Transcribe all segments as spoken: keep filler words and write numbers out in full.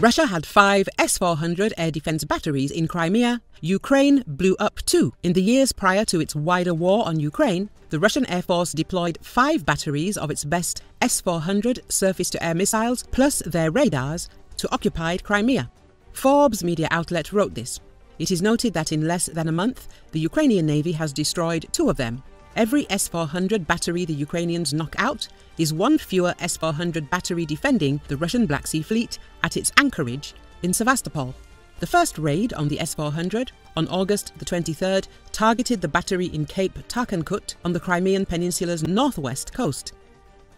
Russia had five S four hundred air defense batteries in Crimea. Ukraine blew up two. In the years prior to its wider war on Ukraine, the Russian Air Force deployed five batteries of its best S four hundred surface-to-air missiles, plus their radars, to occupied Crimea. Forbes media outlet wrote this. It is noted that in less than a month, the Ukrainian Navy has destroyed two of them. Every S four hundred battery the Ukrainians knock out is one fewer S four hundred battery defending the Russian Black Sea Fleet at its anchorage in Sevastopol. The first raid on the S four hundred, on August the twenty-third, targeted the battery in Cape Tarkankut on the Crimean Peninsula's northwest coast.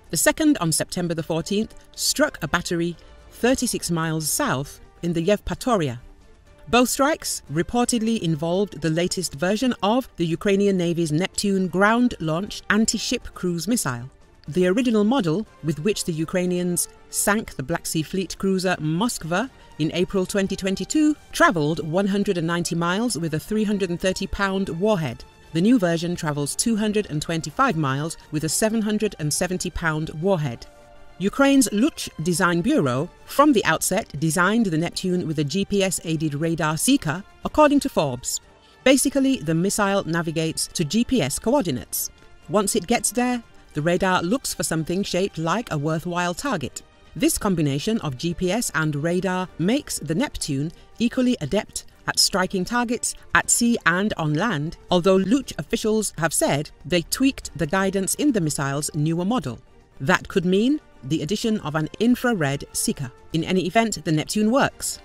The second, on September the fourteenth, struck a battery thirty-six miles south in the Yevpatoria. Both strikes reportedly involved the latest version of the Ukrainian Navy's Neptune ground-launched anti-ship cruise missile. The original model with which the Ukrainians sank the Black Sea Fleet cruiser Moskva in April twenty twenty-two travelled one hundred ninety miles with a three hundred thirty pound warhead. The new version travels two hundred twenty-five miles with a seven hundred seventy pound warhead. Ukraine's Luch Design Bureau, from the outset, designed the Neptune with a G P S-aided radar seeker, according to Forbes. Basically, the missile navigates to G P S coordinates. Once it gets there, the radar looks for something shaped like a worthwhile target. This combination of G P S and radar makes the Neptune equally adept at striking targets at sea and on land, although Luch officials have said they tweaked the guidance in the missile's newer model. That could mean the addition of an infrared seeker. In any event, the Neptune works.